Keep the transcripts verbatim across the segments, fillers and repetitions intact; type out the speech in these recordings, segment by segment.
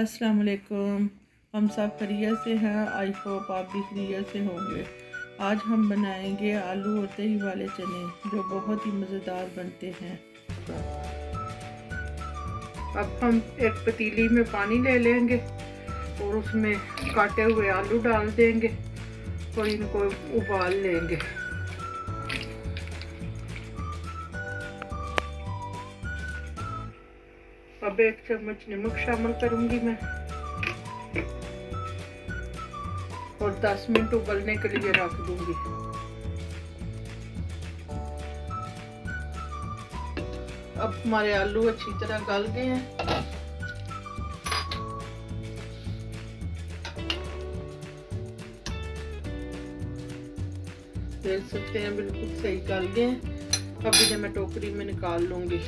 अस्सलाम वालेकुम। हम सब खैरियत से हैं। आई होप आप भी खैरियत से होंगे। आज हम बनाएंगे आलू और दही वाले चने जो बहुत ही मज़ेदार बनते हैं। अब हम एक पतीली में पानी ले लेंगे और उसमें काटे हुए आलू डाल देंगे और इनको उबाल लेंगे। अब एक चम्मच नमक शामिल करूंगी मैं और दस मिनट उबलने के लिए रख दूंगी। अब हमारे आलू अच्छी तरह गल गए हैं। देख सकते हैं बिल्कुल सही गल गए हैं। अब इन्हें मैं टोकरी में निकाल लूंगी।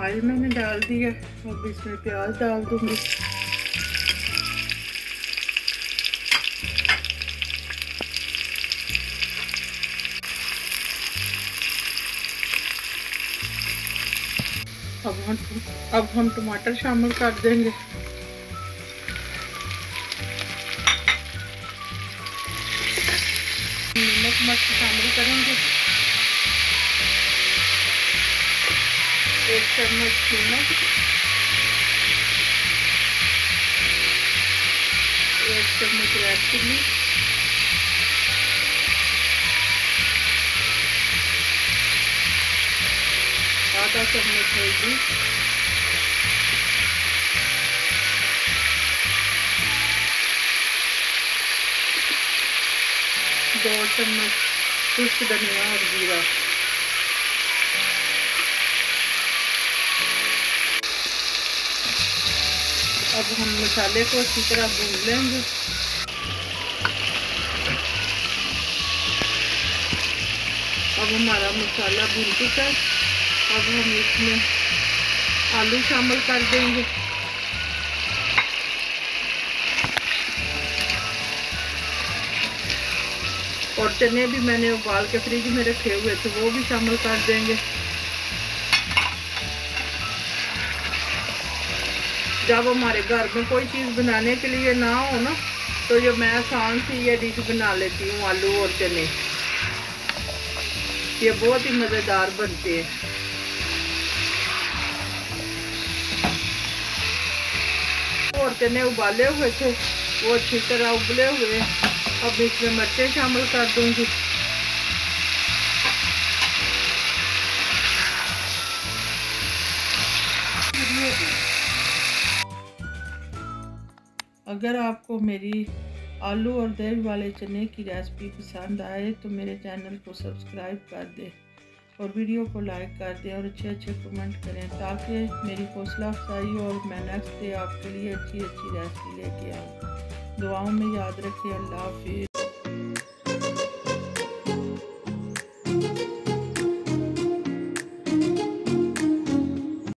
ऑयल मैंने डाल दिया। अब इसमें प्याज डाल दूंगी। अब हम अब हम टमाटर शामिल कर देंगे। नमक मिर्च शामिल करेंगे। एक चम्मच नमक, एक चम्मच रेड चिली, आधा चम्मच हल्दी, दो चम्मच खुश्क धनिया और जीरा। अब हम मसाले को अच्छी तरह भून लेंगे। अब हमारा मसाला भून चुका है। अब हम इसमें आलू शामिल कर देंगे। और चने भी मैंने उबाल के फ्रिज में रखे हुए थे, वो भी शामिल कर देंगे। जब हमारे घर में कोई चीज़ बनाने के लिए ना हो ना, तो जो मैं आसान सी ये डिश बना लेती हूँ, आलू और चने, ये बहुत ही मज़ेदार बनते हैं। और चने उबाले हुए थे, वो अच्छी तरह उबले हुए। अब इसमें मिर्चें शामिल कर दूँगी। अगर आपको मेरी आलू और दही वाले चने की रेसिपी पसंद आए तो मेरे चैनल को सब्सक्राइब कर दें और वीडियो को लाइक कर दें और अच्छे अच्छे कमेंट करें ताकि मेरी हौसला अफजाई हो और मैं नेक्स्ट डे आपके लिए अच्छी अच्छी रेसिपी लेके आऊँ। दुआओं में याद रखें। अल्लाह हाफिज़।